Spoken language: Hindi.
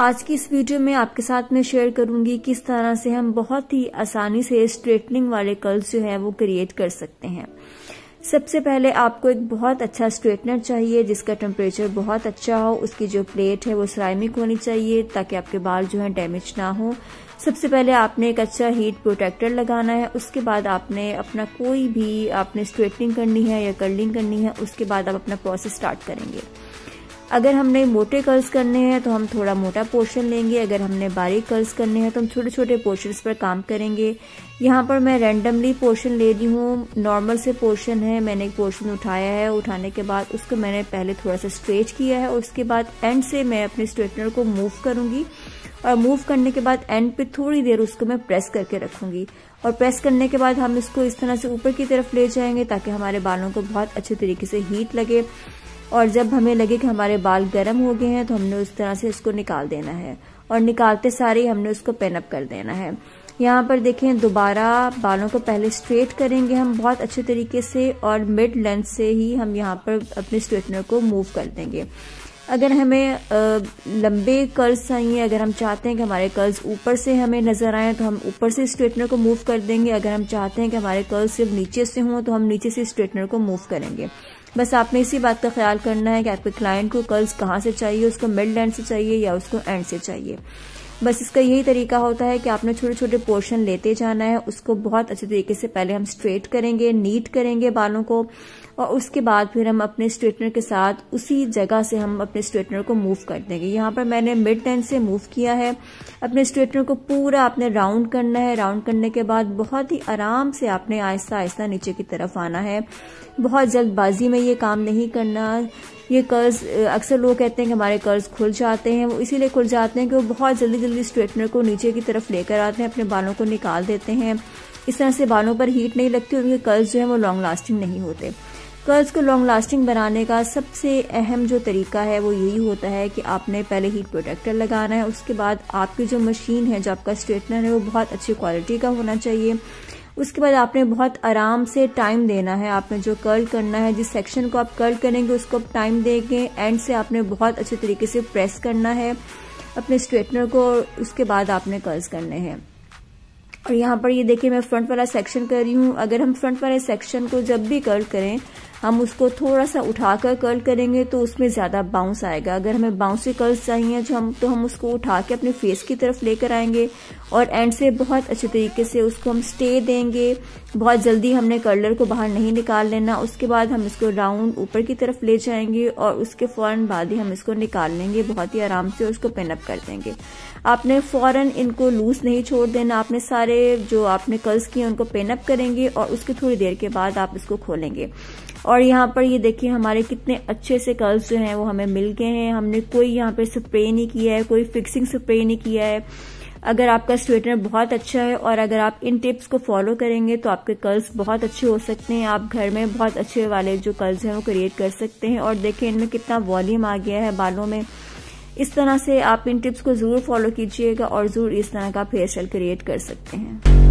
आज की इस वीडियो में आपके साथ मैं शेयर करूंगी किस तरह से हम बहुत ही आसानी से स्ट्रेटनिंग वाले कर्ल्स जो है वो क्रिएट कर सकते हैं। सबसे पहले आपको एक बहुत अच्छा स्ट्रेटनर चाहिए जिसका टेम्परेचर बहुत अच्छा हो, उसकी जो प्लेट है वो सिरेमिक होनी चाहिए ताकि आपके बाल जो है डैमेज ना हो। सबसे पहले आपने एक अच्छा हीट प्रोटेक्टर लगाना है, उसके बाद आपने अपना कोई भी आपने स्ट्रेटनिंग करनी है या कर्लिंग करनी है, उसके बाद आप अपना प्रोसेस स्टार्ट करेंगे। अगर हमने मोटे कर्ल्स करने हैं तो हम थोड़ा मोटा पोर्शन लेंगे, अगर हमने बारीक कर्ल्स करने हैं तो हम छोटे छोटे पोर्शंस पर काम करेंगे। यहाँ पर मैं रैंडमली पोर्शन ले रही हूँ, नॉर्मल से पोर्शन है, मैंने एक पोर्शन उठाया है, उठाने के बाद उसको मैंने पहले थोड़ा सा स्ट्रेच किया है और उसके बाद एंड से मैं अपने स्ट्रेटनर को मूव करूँगी और मूव करने के बाद एंड पे थोड़ी देर उसको मैं प्रेस करके रखूंगी और प्रेस करने के बाद हम इसको इस तरह से ऊपर की तरफ ले जाएंगे ताकि हमारे बालों को बहुत अच्छे तरीके से हीट लगे और जब हमें लगे कि हमारे बाल गर्म हो गए हैं तो हमने उस तरह से इसको निकाल देना है और निकालते सारे ही हमने उसको पिन अप कर देना है। यहाँ पर देखें दोबारा बालों को पहले स्ट्रेट करेंगे हम बहुत अच्छे तरीके से और मिड लेंथ से ही हम यहाँ पर अपने स्ट्रेटनर को मूव कर देंगे। अगर हमें लंबे कर्ल्स चाहिए, अगर हम चाहते हैं कि हमारे कर्ल्स ऊपर से हमें नजर आए तो हम ऊपर से स्ट्रेटनर को मूव कर देंगे, अगर हम चाहते हैं कि हमारे कर्ल्स सिर्फ नीचे से हों तो हम नीचे से स्ट्रेटनर को मूव करेंगे। बस आपने इसी बात का ख्याल करना है कि आपके क्लाइंट को कर्ल्स कहाँ से चाहिए, उसको मिड लेंथ से चाहिए या उसको एंड से चाहिए। बस इसका यही तरीका होता है कि आपने छोटे छोटे पोर्शन लेते जाना है, उसको बहुत अच्छे तरीके से पहले हम स्ट्रेट करेंगे, नीट करेंगे बालों को और उसके बाद फिर हम अपने स्ट्रेटनर के साथ उसी जगह से हम अपने स्ट्रेटनर को मूव कर देंगे। यहाँ पर मैंने मिड लेंथ से मूव किया है, अपने स्ट्रेटनर को पूरा आपने राउंड करना है, राउंड करने के बाद बहुत ही आराम से आपने आहिस्ता आहिस्ता नीचे की तरफ आना है, बहुत जल्दबाजी में ये काम नहीं करना। ये कर्ल्स अक्सर लोग कहते हैं कि हमारे कर्ल्स खुल जाते हैं, वो इसीलिए खुल जाते हैं कि वो बहुत जल्दी जल्दी स्ट्रेटनर को नीचे की तरफ लेकर आते हैं, अपने बालों को निकाल देते हैं। इस तरह से बालों पर हीट नहीं लगती, उनके कर्ल्स जो है वो लॉन्ग लास्टिंग नहीं होते। कर्ल्स को लॉन्ग लास्टिंग बनाने का सबसे अहम जो तरीका है वो यही होता है कि आपने पहले हीट प्रोटेक्टर लगाना है, उसके बाद आपकी जो मशीन है, जो आपका स्ट्रेटनर है, वो बहुत अच्छी क्वालिटी का होना चाहिए। उसके बाद आपने बहुत आराम से टाइम देना है, आपने जो कर्ल करना है, जिस सेक्शन को आप कर्ल करेंगे उसको आप टाइम देंगे। एंड से आपने बहुत अच्छे तरीके से प्रेस करना है अपने स्ट्रेटनर को और उसके बाद आपने कर्ल्स करने हैं। और यहाँ पर ये देखिए मैं फ्रंट वाला सेक्शन कर रही हूँ, अगर हम फ्रंट वाले सेक्शन को जब भी कर्ल करें हम उसको थोड़ा सा उठाकर कर्ल करेंगे तो उसमें ज़्यादा बाउंस आएगा। अगर हमें बाउंसी कर्ल्स चाहिए जो हम तो हम उसको उठा के अपने फेस की तरफ लेकर आएंगे और एंड से बहुत अच्छे तरीके से उसको हम स्टे देंगे। बहुत जल्दी हमने कर्लर को बाहर नहीं निकाल लेना, उसके बाद हम इसको राउंड ऊपर की तरफ ले जाएंगे और उसके फ़ौरन बाद ही हम इसको निकाल लेंगे बहुत ही आराम से, उसको पिन अप कर देंगे। आपने फ़ौरन इनको लूज़ नहीं छोड़ देना, आपने सारे जो आपने कर्ल्स किए उनको पिन अप करेंगे और उसके थोड़ी देर के बाद आप इसको खोलेंगे। और यहाँ पर ये देखिए हमारे कितने अच्छे से कर्ल्स जो हैं वो हमें मिल गए हैं। हमने कोई यहाँ पे स्प्रे नहीं किया है, कोई फिक्सिंग स्प्रे नहीं किया है। अगर आपका स्ट्रेटनर बहुत अच्छा है और अगर आप इन टिप्स को फॉलो करेंगे तो आपके कर्ल्स बहुत अच्छे हो सकते हैं, आप घर में बहुत अच्छे वाले जो कर्ल्स हैं वो क्रिएट कर सकते हैं। और देखें इनमें कितना वॉल्यूम आ गया है बालों में। इस तरह से आप इन टिप्स को ज़रूर फॉलो कीजिएगा और ज़रूर इस तरह का फेशियल क्रिएट कर सकते हैं।